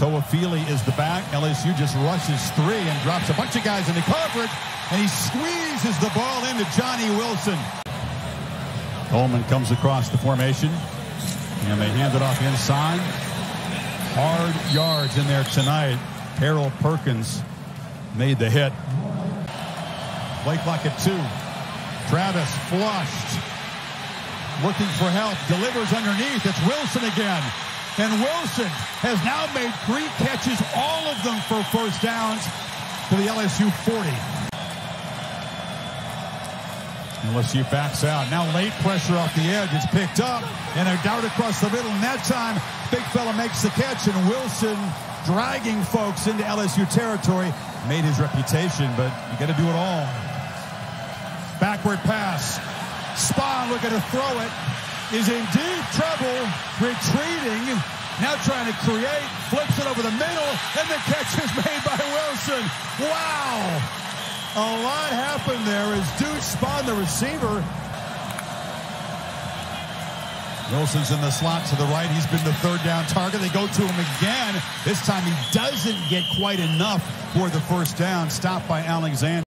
Toa Feely is the back. LSU just rushes three and drops a bunch of guys into coverage, and he squeezes the ball into Johnny Wilson. Coleman comes across the formation, and they hand it off inside. Hard yards in there tonight. Harold Perkins made the hit. Play clock at 2. Travis flushed, looking for help, delivers underneath. It's Wilson again. And Wilson has now made 3 catches, all of them for first downs, to the LSU 40. LSU backs out. Now late pressure off the edge. It's picked up, and a dart across the middle. And that time, big fella makes the catch, and Wilson, dragging folks into LSU territory, made his reputation, but you got to do it all. Backward pass. Spahn looking to throw it. Is in deep trouble, retreating, now trying to create, flips it over the middle, and the catch is made by Wilson. Wow! A lot happened there as Deuce, Spahn, the receiver. Wilson's in the slot to the right. He's been the third down target. They go to him again. This time he doesn't get quite enough for the first down. Stopped by Alexander.